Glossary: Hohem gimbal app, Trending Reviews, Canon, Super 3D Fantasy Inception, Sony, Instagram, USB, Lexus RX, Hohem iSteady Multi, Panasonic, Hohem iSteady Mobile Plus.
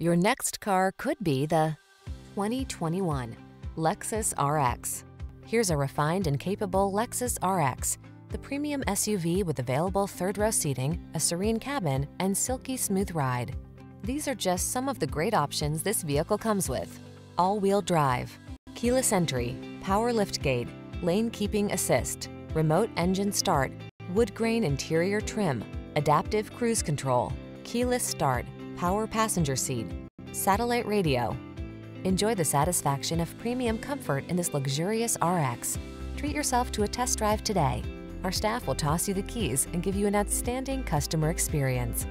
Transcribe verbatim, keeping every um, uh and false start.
Your next car could be the twenty twenty-one Lexus R X. Here's a refined and capable Lexus R X, the premium S U V with available third-row seating, a serene cabin, and silky smooth ride. These are just some of the great options this vehicle comes with: all-wheel drive, keyless entry, power liftgate, lane keeping assist, remote engine start, wood grain interior trim, adaptive cruise control, keyless start, power passenger seat, satellite radio. Enjoy the satisfaction of premium comfort in this luxurious R X. Treat yourself to a test drive today. Our staff will toss you the keys and give you an outstanding customer experience.